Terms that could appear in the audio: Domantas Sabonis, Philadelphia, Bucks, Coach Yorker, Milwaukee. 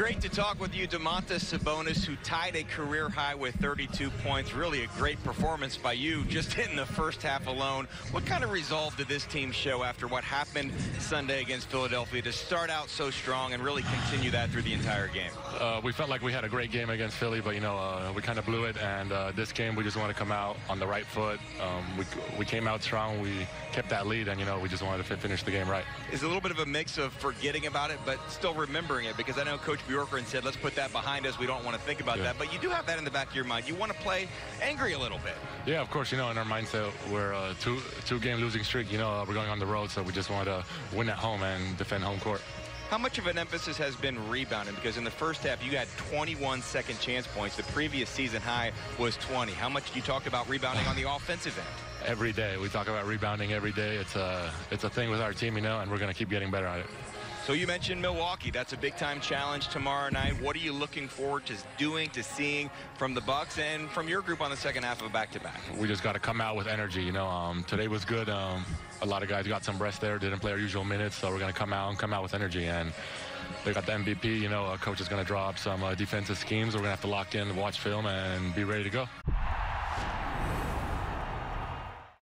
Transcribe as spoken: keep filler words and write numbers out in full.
Great to talk with you, Domantas Sabonis, who tied a career high with thirty-two points. Really a great performance by you just in the first half alone. What kind of resolve did this team show after what happened Sunday against Philadelphia to start out so strong and really continue that through the entire game? Uh, we felt like we had a great game against Philly, but, you know, uh, we kind of blew it. And uh, this game, we just want to come out on the right foot. Um, we, we came out strong. We kept that lead, and, you know, we just wanted to finish the game right. It's a little bit of a mix of forgetting about it, but still remembering it, because I know Coach Yorker and said, let's put that behind us. We don't want to think about yeah. that. But you do have that in the back of your mind. You want to play angry a little bit. Yeah, of course. You know, in our mindset, we're uh, two two-game losing streak. You know, uh, we're going on the road, so we just want to win at home and defend home court. How much of an emphasis has been rebounding? Because in the first half, you had twenty-one second chance points. The previous season high was twenty. How much do you talk about rebounding on the offensive end? Every day. We talk about rebounding every day. It's a, it's a thing with our team, you know, and we're going to keep getting better at it. So you mentioned Milwaukee. That's a big-time challenge tomorrow night. What are you looking forward to doing, to seeing from the Bucks and from your group on the second half of a back-to-back? We just got to come out with energy. You know, um, today was good. Um, a lot of guys got some rest there, didn't play our usual minutes, so we're going to come out and come out with energy. And they got the M V P. You know, our coach is going to drop some uh, defensive schemes. We're going to have to lock in, watch film, and be ready to go.